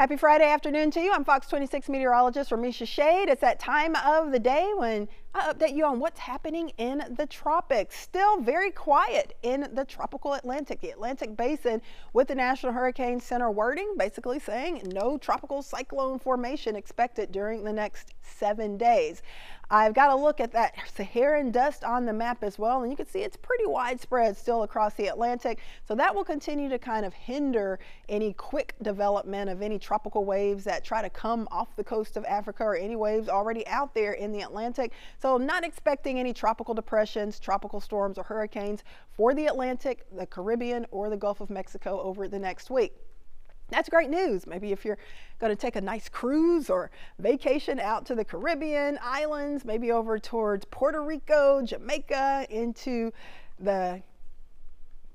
Happy Friday afternoon to you. I'm Fox 26 meteorologist Ramisha Shade. It's that time of the day when I update you on what's happening in the tropics. Still very quiet in the tropical Atlantic, the Atlantic basin, with the National Hurricane Center wording basically saying no tropical cyclone formation expected during the next 7 days. I've got a look at that Saharan dust on the map as well, and you can see it's pretty widespread still across the Atlantic, so that will continue to kind of hinder any quick development of any tropical waves that try to come off the coast of Africa or any waves already out there in the Atlantic. So I'm not expecting any tropical depressions, tropical storms, or hurricanes for the Atlantic, the Caribbean, or the Gulf of Mexico over the next week. That's great news. Maybe if you're going to take a nice cruise or vacation out to the Caribbean islands, maybe over towards Puerto Rico, Jamaica, into the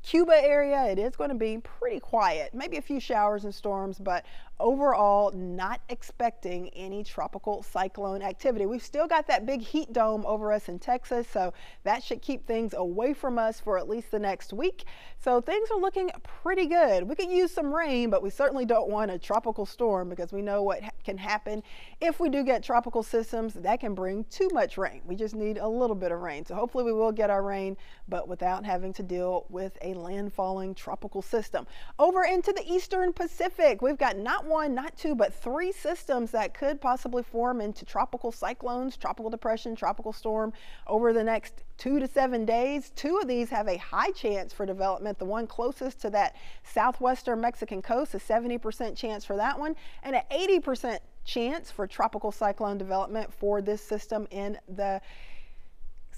Cuba area, it is going to be pretty quiet. Maybe a few showers and storms, but overall not expecting any tropical cyclone activity. We've still got that big heat dome over us in Texas, so that should keep things away from us for at least the next week. So things are looking pretty good. We could use some rain, but we certainly don't want a tropical storm, because we know what can happen if we do get tropical systems that can bring too much rain. We just need a little bit of rain. So hopefully we will get our rain, but without having to deal with a landfalling tropical system. Over into the eastern Pacific, we've got not one, not two, but three systems that could possibly form into tropical cyclones, tropical depression, tropical storm over the next 2 to 7 days. Two of these have a high chance for development. The one closest to that southwestern Mexican coast, a 70% chance for that one, and an 80% chance for tropical cyclone development for this system in the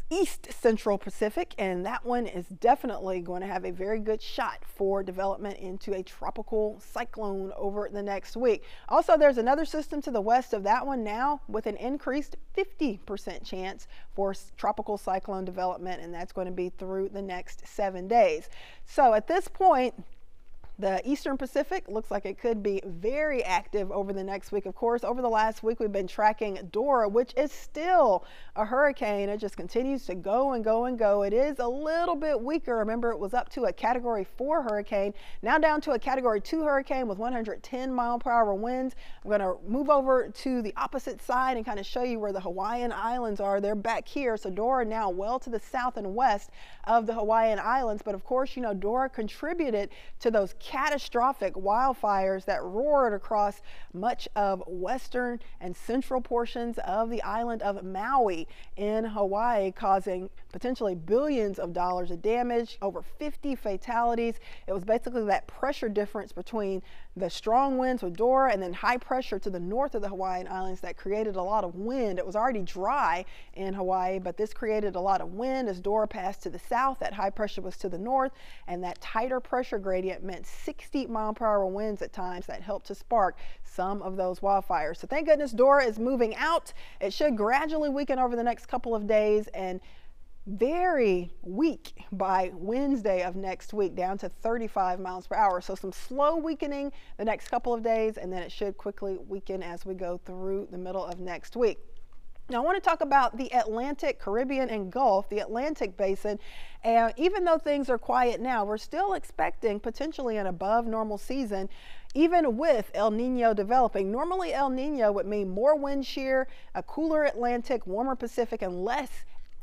East Central Pacific, and that one is definitely going to have a very good shot for development into a tropical cyclone over the next week. Also, there's another system to the west of that one now with an increased 50% chance for tropical cyclone development, and that's going to be through the next 7 days. So at this point, the Eastern Pacific looks like it could be very active over the next week. Of course, over the last week, we've been tracking Dora, which is still a hurricane. It just continues to go and go and go. It is a little bit weaker. Remember, it was up to a Category 4 hurricane, now down to a Category 2 hurricane with 110-mile-per-hour winds. I'm going to move over to the opposite side and kind of show you where the Hawaiian Islands are. They're back here. So Dora now well to the south and west of the Hawaiian Islands. But of course, you know, Dora contributed to those catastrophic wildfires that roared across much of western and central portions of the island of Maui in Hawaii, causing potentially billions of dollars of damage, over 50 fatalities. It was basically that pressure difference between the strong winds with Dora and then high pressure to the north of the Hawaiian Islands that created a lot of wind. It was already dry in Hawaii, but this created a lot of wind as Dora passed to the south. That high pressure was to the north, and that tighter pressure gradient meant 60-mile-per-hour winds at times that helped to spark some of those wildfires. So thank goodness Dora is moving out. It should gradually weaken over the next couple of days and very weak by Wednesday of next week, down to 35 miles per hour. So some slow weakening the next couple of days, and then it should quickly weaken as we go through the middle of next week. Now I want to talk about the Atlantic, Caribbean, and Gulf, the Atlantic basin. And even though things are quiet now, we're still expecting potentially an above normal season, even with El Nino developing. Normally El Nino would mean more wind shear, a cooler Atlantic, warmer Pacific, and less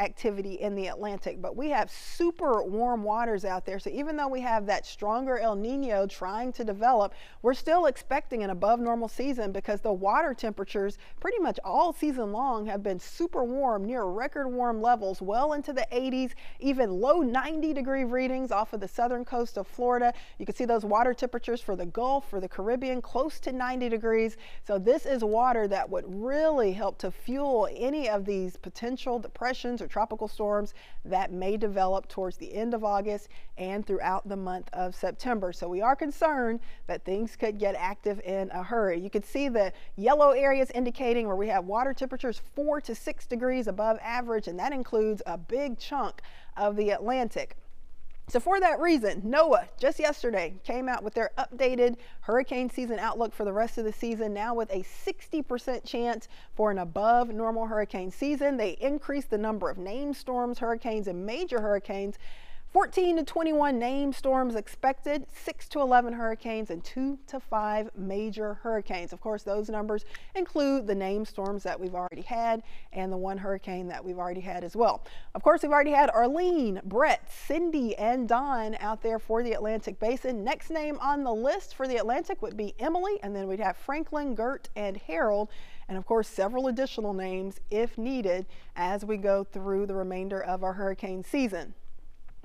activity in the Atlantic, but we have super warm waters out there. So even though we have that stronger El Nino trying to develop, we're still expecting an above normal season, because the water temperatures pretty much all season long have been super warm, near record warm levels, well into the 80s, even low 90-degree readings off of the southern coast of Florida. You can see those water temperatures for the Gulf, for the Caribbean, close to 90 degrees. So this is water that would really help to fuel any of these potential depressions or tropical storms that may develop towards the end of August and throughout the month of September. So we are concerned that things could get active in a hurry. You can see the yellow areas indicating where we have water temperatures 4 to 6 degrees above average, and that includes a big chunk of the Atlantic. So for that reason, NOAA just yesterday came out with their updated hurricane season outlook for the rest of the season, now with a 60% chance for an above normal hurricane season. They increased the number of named storms, hurricanes, and major hurricanes 14 to 21 named storms expected, 6 to 11 hurricanes, and 2 to 5 major hurricanes. Of course, those numbers include the named storms that we've already had and the one hurricane that we've already had as well. Of course, we've already had Arlene, Brett, Cindy, and Don out there for the Atlantic Basin. Next name on the list for the Atlantic would be Emily, and then we'd have Franklin, Gert, and Harold, and of course, several additional names if needed as we go through the remainder of our hurricane season.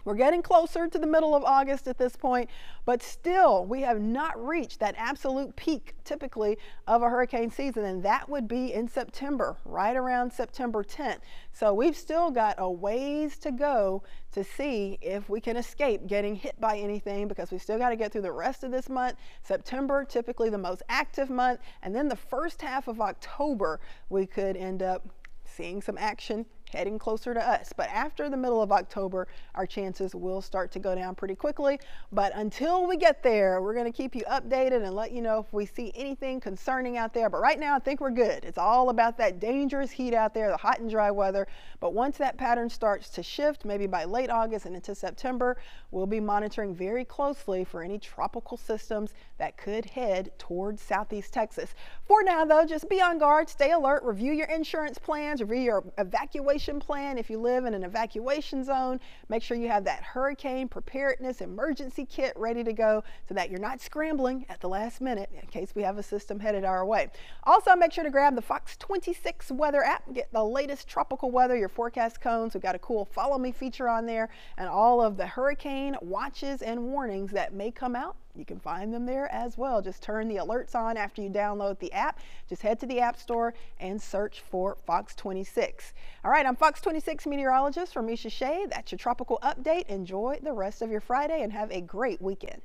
We're getting closer to the middle of August at this point, but still we have not reached that absolute peak typically of a hurricane season, and that would be in September, right around September 10th. So we've still got a ways to go to see if we can escape getting hit by anything, because we still got to get through the rest of this month. September, typically the most active month, and then the first half of October, we could end up seeing some action heading closer to us. But after the middle of October, our chances will start to go down pretty quickly. But until we get there, we're going to keep you updated and let you know if we see anything concerning out there. But right now, I think we're good. It's all about that dangerous heat out there, the hot and dry weather. But once that pattern starts to shift, maybe by late August and into September, we'll be monitoring very closely for any tropical systems that could head towards Southeast Texas. For now, though, just be on guard, stay alert, review your insurance plans, review your evacuation plan. If you live in an evacuation zone, make sure you have that hurricane preparedness emergency kit ready to go so that you're not scrambling at the last minute in case we have a system headed our way. Also, make sure to grab the Fox 26 weather app, get the latest tropical weather, your forecast cones. We've got a cool follow me feature on there, and all of the hurricane watches and warnings that may come out. You can find them there as well. Just turn the alerts on after you download the app. Just head to the App Store and search for Fox 26. All right, I'm Fox 26 meteorologist Ramisha Shade. That's your tropical update. Enjoy the rest of your Friday and have a great weekend.